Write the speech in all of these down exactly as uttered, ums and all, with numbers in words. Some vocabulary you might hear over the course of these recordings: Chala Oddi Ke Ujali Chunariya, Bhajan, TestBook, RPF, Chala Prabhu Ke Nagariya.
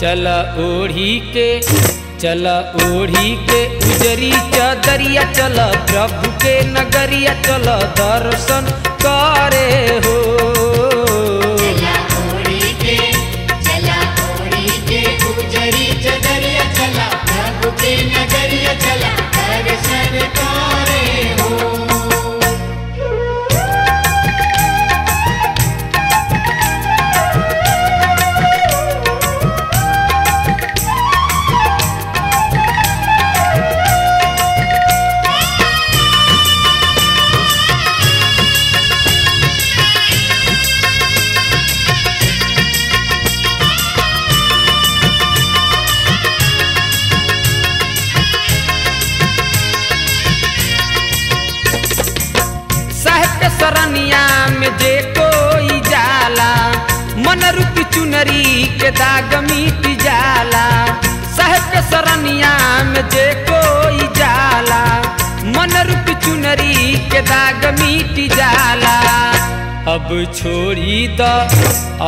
चला ओढ़ी के चला ओढ़ी के उजरी चादरिया, चला प्रभु के नगरिया, चला दर्शन करे हो। चला ओढ़ी के चला ओढ़ी के उजरी चादरिया, चला प्रभु के नगरिया, चला दर्शन करे हो। सरनिया में जे कोई जाला, मन रूपी चुनरी के दाग मिट जाला। साहेब के सरनिया में जे कोई जाला, मन रूपी चुनरी के दाग मिट जाला। अब छोड़ी द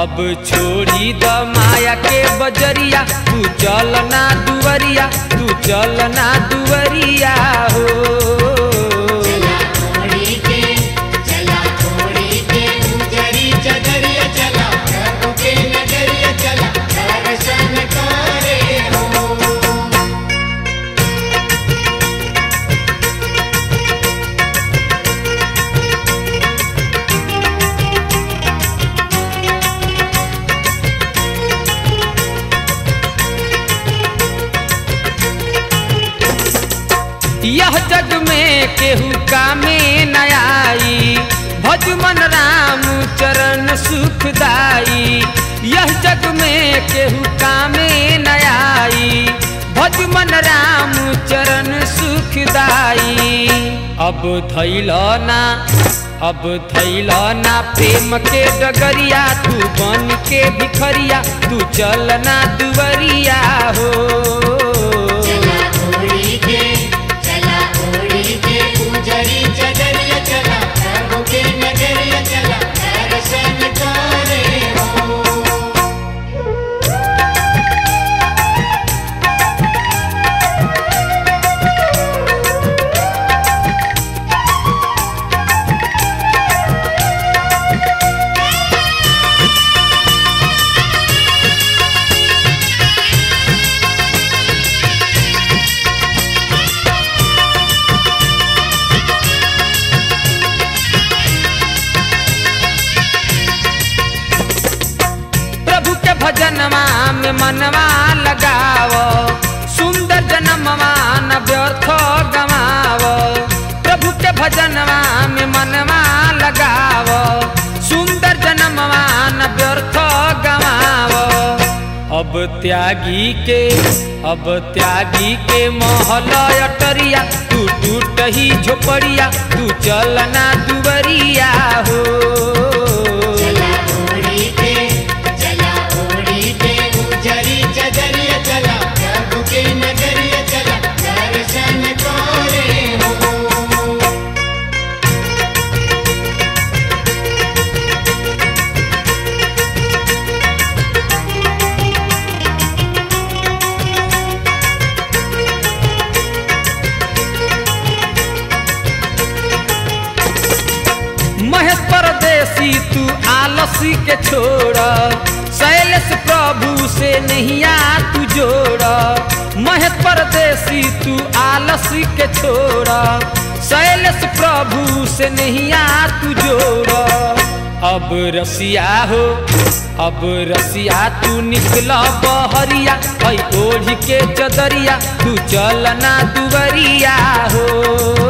अब छोड़ी द माया के बजरिया, तू चल ना दुवरिया, तू चल ना दुवरिया हो। यह जग में केहू कामे न आई, भजमन राम चरण सुखदाई। यह जग में केहू कामे न आई, भजमन राम चरण सुखदाई। अब धैला ना अब धैला ना प्रेम के डगरिया, तू बन के भिखरिया, तू चल ना दुवरिया हो। जनमा में मनवा लगावो, सुंदर जनमवा न व्यर्थ गमावो। प्रभु के भजनवा में मनवा लगावो, सुंदर जनमवा न व्यर्थ गमावो। अब त्यागी के अब त्यागी के महल अटरिया, तू टूट ही झोपड़िया, तू चल ना दुवरिया हो। परदेसी तू आलसी के छोड़ा, शैलेश प्रभु से नहिया तू जोड़ा। मह परदेसी तू आलसी के छोड़ा, शैलेश प्रभु से नहिया तू जोड़ा। अब रसिया हो अब रसिया तू निकला बहरिया, ओढ़ के चदरिया, तू चल ना दुवरिया हो।